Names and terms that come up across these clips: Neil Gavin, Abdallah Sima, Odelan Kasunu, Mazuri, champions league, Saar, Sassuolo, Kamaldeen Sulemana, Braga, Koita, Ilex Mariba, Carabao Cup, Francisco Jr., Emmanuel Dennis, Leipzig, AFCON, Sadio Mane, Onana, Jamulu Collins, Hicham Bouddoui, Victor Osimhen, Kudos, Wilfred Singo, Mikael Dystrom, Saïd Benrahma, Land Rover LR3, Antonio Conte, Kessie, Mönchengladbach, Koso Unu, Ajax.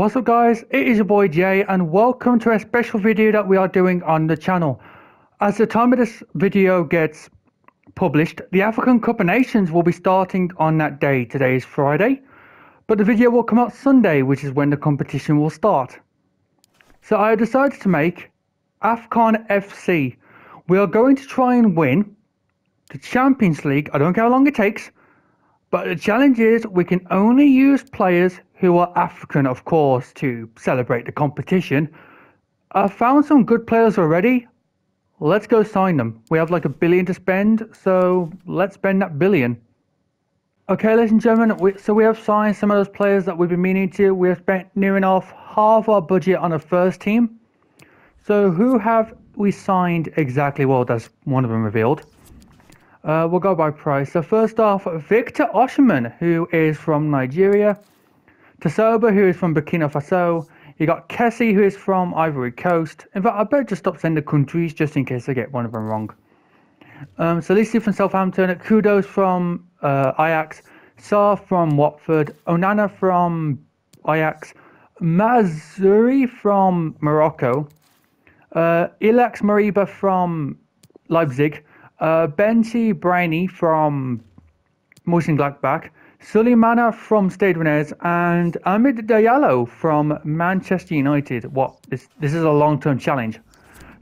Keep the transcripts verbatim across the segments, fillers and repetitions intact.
What's up guys, it is your boy Jay and welcome to a special video that we are doing on the channel. As the time of this video gets published, the African Cup of Nations will be starting on that day. Today is Friday, but the video will come out Sunday, which is when the competition will start. So I decided to make AFCON F C. We are going to try and win the Champions League. I don't care how long it takes, but the challenge is we can only use players who are African, of course, to celebrate the competition. I found some good players already. Let's go sign them. We have like a billion to spend, so let's spend that billion. Okay, ladies and gentlemen, we, so we have signed some of those players that we've been meaning to. We have spent near enough half our budget on a first team. So who have we signed exactly? Well, that's one of them revealed. Uh, we'll go by price. So first off, Victor Osimhen, who is from Nigeria. Tasoba, who is from Burkina Faso. You got Kessie, who is from Ivory Coast. In fact, I better just stop saying the countries just in case I get one of them wrong. Um, Salisu from Southampton. Kudos from uh, Ajax. Saar from Watford. Onana from Ajax. Mazuri from Morocco. Uh, Ilex Mariba from Leipzig. Uh, Benji Brainy from Mönchengladbach. Sulemana from Stade Rennais and Ahmed Diallo from Manchester United. What? This, this is a long-term challenge.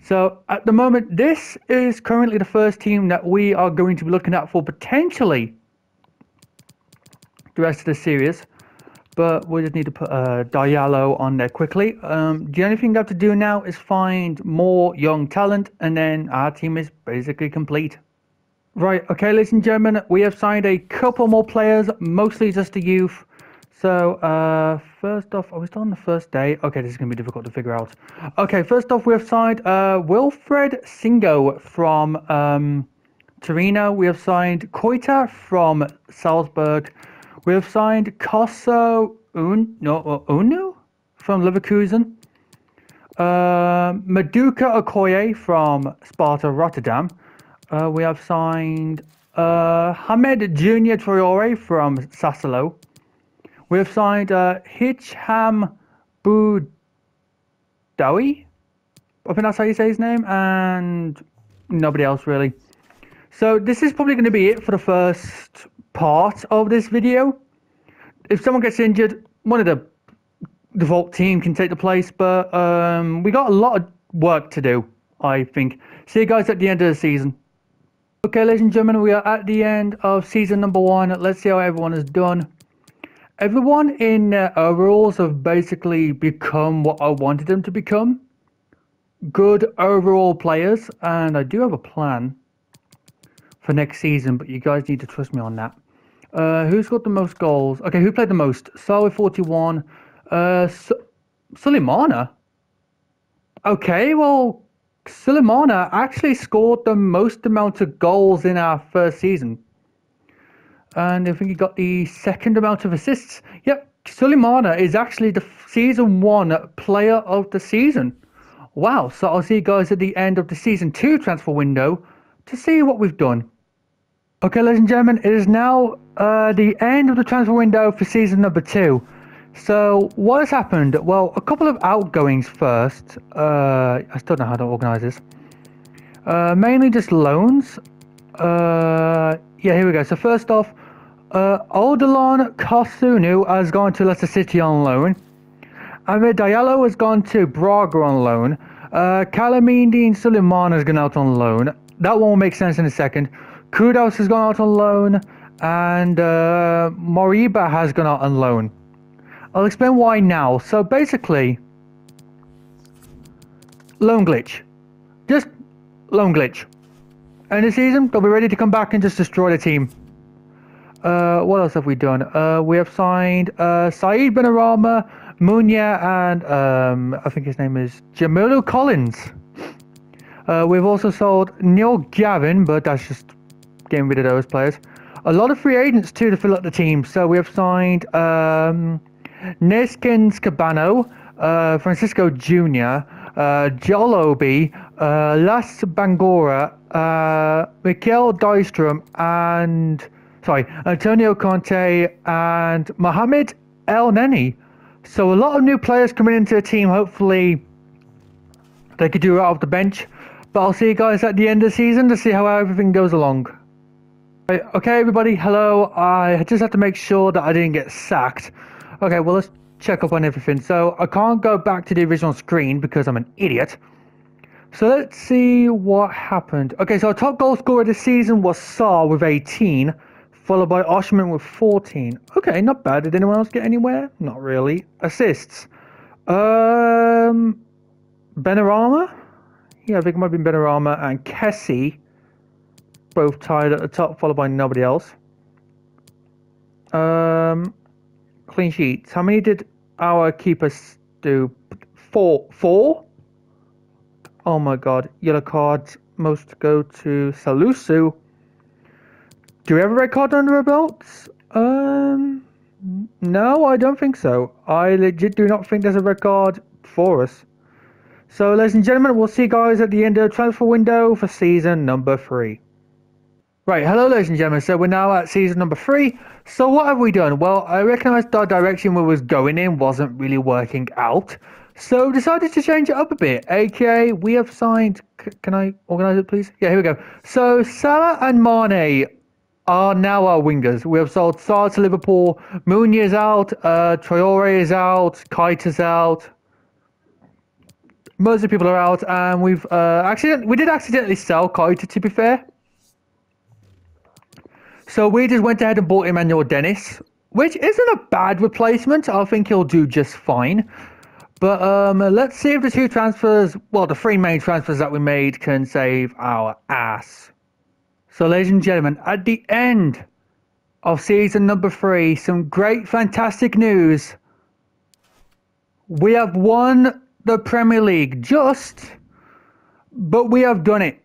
So at the moment, this is currently the first team that we are going to be looking at for potentially the rest of the series. But we just need to put uh, Diallo on there quickly. Um, the only thing I have to do now is find more young talent and then our team is basically complete. Right, okay, ladies and gentlemen, we have signed a couple more players, mostly just the youth. So, uh, first off, are we still on the first day? Okay, this is going to be difficult to figure out. Okay, first off, we have signed uh, Wilfred Singo from um, Torino. We have signed Koita from Salzburg. We have signed Koso Un no, Unu from Leverkusen. Uh, Maduka Okoye from Sparta Rotterdam. Uh, we have signed uh, Hamed Junior Triore from Sassuolo. We have signed uh, Hicham Bouddoui. I think that's how you say his name. And nobody else really. So this is probably going to be it for the first part of this video. If someone gets injured, one of the default team can take the place. But um, we got a lot of work to do, I think. See you guys at the end of the season. Okay, ladies and gentlemen, we are at the end of season number one. Let's see how everyone has done. Everyone in their overalls have basically become what I wanted them to become. Good overall players. And I do have a plan for next season, but you guys need to trust me on that. Uh, who's got the most goals? Okay, who played the most? Saar with forty-one. Uh, Su- Sulemana? Okay, well, Sulemana actually scored the most amount of goals in our first season. And I think he got the second amount of assists. Yep, Sulemana is actually the season one player of the season. Wow, so I'll see you guys at the end of the season two transfer window to see what we've done. Okay, ladies and gentlemen, it is now uh, the end of the transfer window for season number two. So, what has happened? Well, a couple of outgoings first. Uh, I still don't know how to organise this. Uh, mainly just loans. Uh, yeah, here we go. So, first off, uh, Odelan Kasunu has gone to Leicester City on loan. Ahmed Diallo has gone to Braga on loan. Uh, Kamaldeen Sulemana has gone out on loan. That one will make sense in a second. Kudos has gone out on loan. And uh, Mariba has gone out on loan. I'll explain why now. So basically, loan glitch. Just loan glitch. End of season, they'll be ready to come back and just destroy the team. Uh, what else have we done? Uh, we have signed uh, Saïd Benrahma, Munya, and um, I think his name is Jamulu Collins. Uh, we've also sold Neil Gavin, but that's just getting rid of those players. A lot of free agents too to fill up the team. So we have signed Um, Neskins Cabano, uh, Francisco Junior, uh, Joel Obi, uh, Las Bangora, uh, Mikael Dystrom, and sorry, Antonio Conte, and Mohamed El Neny. So a lot of new players coming into the team. Hopefully they could do it right off the bench. But I'll see you guys at the end of the season to see how everything goes along. Right, okay, everybody. Hello. I just have to make sure that I didn't get sacked. Okay, well, let's check up on everything. So I can't go back to the original screen because I'm an idiot. So let's see what happened. Okay, so our top goal scorer this season was Saar with eighteen, followed by Osimhen with fourteen. Okay, not bad. Did anyone else get anywhere? Not really. Assists. Um, Benrahma? Yeah, I think it might have been Benrahma and Kessie. Both tied at the top, followed by nobody else. Um, clean sheets. How many did our keepers do? Four? Four? Oh my god, yellow cards most go to Salisu. Do we have a red card under our belts? Um, no, I don't think so. I legit do not think there's a red card for us. So, ladies and gentlemen, we'll see you guys at the end of the transfer window for season number three. Right, hello ladies and gentlemen, so we're now at season number three. So what have we done? Well, I recognised our direction we was going in wasn't really working out. So decided to change it up a bit, aka we have signed, C can I organise it please? Yeah, here we go. So Salah and Mane are now our wingers. We have sold Saar to Liverpool, Munya is out, uh, Triore is out, Koita's out. Most of the people are out, and we've uh, accident we did accidentally sell Koita to be fair. So we just went ahead and bought Emmanuel Dennis, which isn't a bad replacement. I think he'll do just fine. But um, let's see if the two transfers, well, the three main transfers that we made can save our ass. So, ladies and gentlemen, at the end of season number three, some great, fantastic news. We have won the Premier League, just, but we have done it.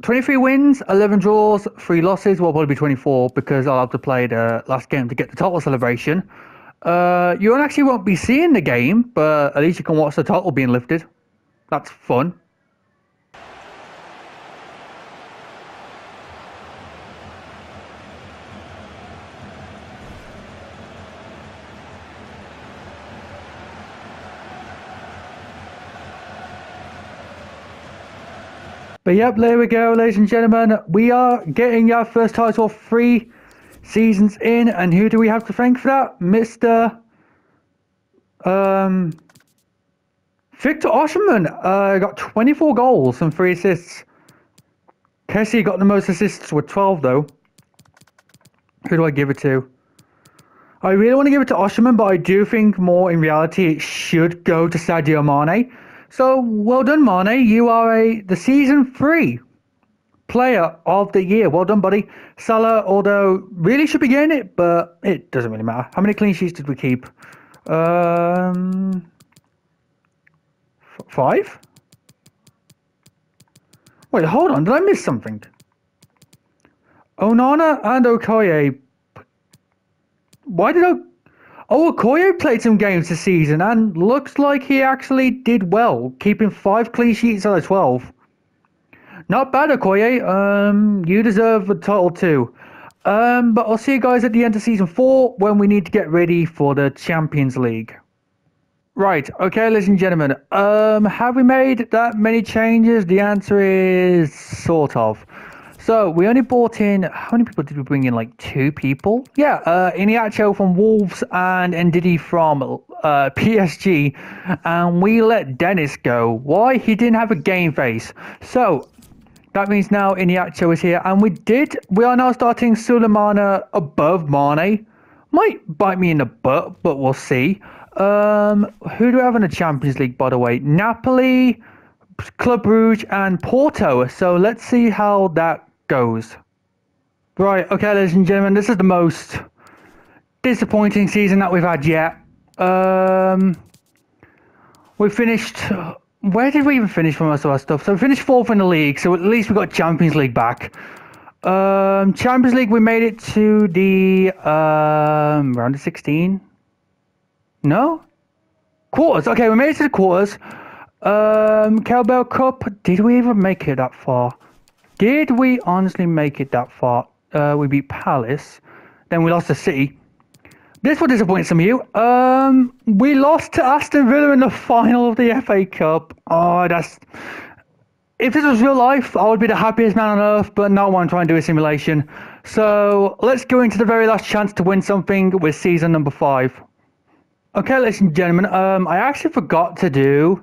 twenty-three wins, eleven draws, three losses. Well, probably be twenty-four because I'll have to play the last game to get the title celebration. Uh, you actually won't be seeing the game, but at least you can watch the title being lifted. That's fun. But yep, there we go, ladies and gentlemen. We are getting our first title free. Seasons in, and who do we have to thank for that? Mister Um, Victor Osimhen uh, got twenty-four goals and three assists. Kessie got the most assists with twelve, though. Who do I give it to? I really want to give it to Osimhen, but I do think more in reality it should go to Sadio Mane. So well done, Mane. You are a the season three player of the year. Well done, buddy. Salah, although really should be getting it, but it doesn't really matter. How many clean sheets did we keep? Um, five? Wait, hold on. Did I miss something? Onana and Okoye. Why did I... Oh, Okoye played some games this season and looks like he actually did well, keeping five clean sheets out of twelve. Not bad, Okoye. Um, you deserve the title too. Um, but I'll see you guys at the end of Season four when we need to get ready for the Champions League. Right, okay, ladies and gentlemen. Um, have we made that many changes? The answer is sort of. So, we only brought in... How many people did we bring in? Like two people? Yeah, uh, Iheanacho from Wolves and Ndidi from uh, P S G. And we let Dennis go. Why? He didn't have a game face. So... That means now Iheanacho is here, and we did. We are now starting Sulemana above Mane. Might bite me in the butt, but we'll see. Um, who do we have in the Champions League, by the way? Napoli, Club Brugge, and Porto. So let's see how that goes. Right, okay, ladies and gentlemen, this is the most disappointing season that we've had yet. Um, we finished... Where did we even finish for most of our stuff? So we finished fourth in the league, so at least we got Champions League back. Um, Champions League, we made it to the um, round of sixteen. No? Quarters. Okay, we made it to the quarters. Um, Cowbell Cup. Did we even make it that far? Did we honestly make it that far? Uh, we beat Palace. Then we lost to City. This will disappoint some of you. Um, we lost to Aston Villa in the final of the F A Cup. Oh, that's... If this was real life, I would be the happiest man on earth, but no one trying to do a simulation. So let's go into the very last chance to win something with season number five. Okay, ladies and gentlemen, um, I actually forgot to do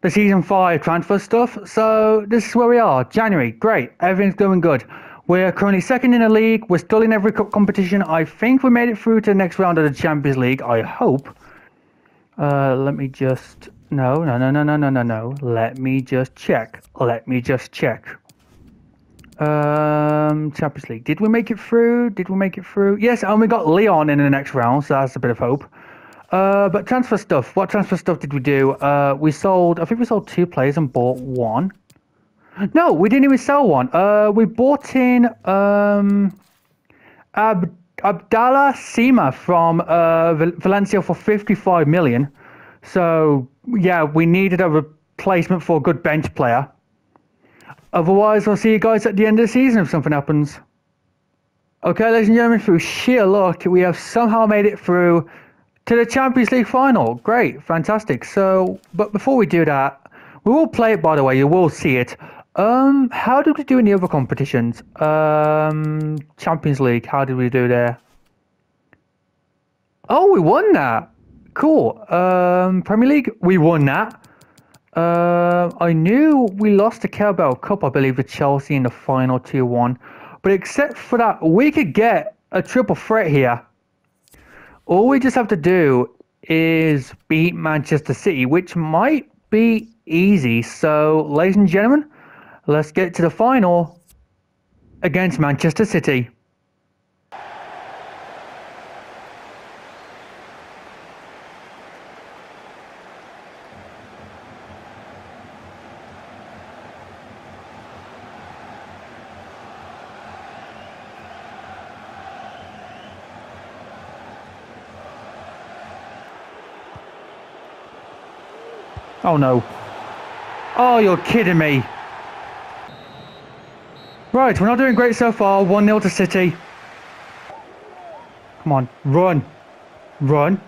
the season five transfer stuff. So this is where we are. January, great. Everything's going good. We're currently second in the league. We're still in every cup competition. I think we made it through to the next round of the Champions League. I hope. Uh, let me just... No, no, no, no, no, no, no, no. Let me just check. Let me just check. Um, Champions League. Did we make it through? Did we make it through? Yes, and we got Leon in the next round, so that's a bit of hope. Uh, but transfer stuff. What transfer stuff did we do? Uh, we sold... I think we sold two players and bought one. No, we didn't even sell one. Uh, we bought in um, Ab Abdallah Sima from uh, Valencia for fifty-five million. So, yeah, we needed a replacement for a good bench player. Otherwise, I'll see you guys at the end of the season if something happens. Okay, ladies and gentlemen, through sheer luck, we have somehow made it through to the Champions League final. Great, fantastic. So, but before we do that, we will play it, by the way. You will see it. Um, how did we do in the other competitions? Um, Champions League, how did we do there? Oh, we won that. Cool. Um, Premier League, we won that. Uh, I knew we lost the Carabao Cup, I believe, with Chelsea in the final two one. But except for that, we could get a triple threat here. All we just have to do is beat Manchester City, which might be easy. So, ladies and gentlemen, let's get to the final against Manchester City. Oh no. Oh, you're kidding me. Right, we're not doing great so far. one nil to City. Come on, run. Run.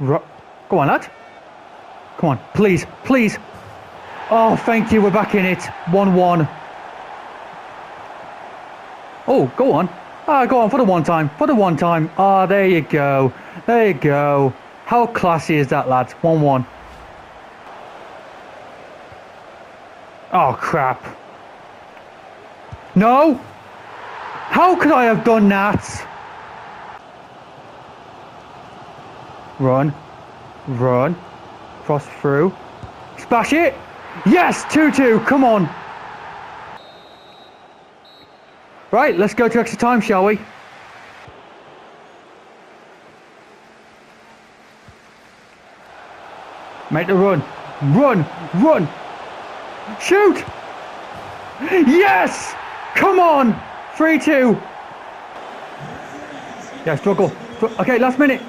Run. Go on, lad. Come on, please, please. Oh, thank you, we're back in it. one one. Oh, go on. Ah, go on, for the one time. For the one time. Ah, there you go. There you go. How classy is that, lads? one one. Oh, crap. No! How could I have done that? Run. Run. Cross through. Splash it! Yes! two two, come on! Right, let's go to extra time, shall we? Make the run. Run! Run! Shoot! Yes! Come on! three two. Yeah, struggle. Okay, last minute.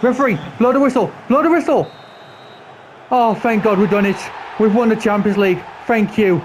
Referee, blow the whistle. Blow the whistle. Oh, thank God we've done it. We've won the Champions League. Thank you.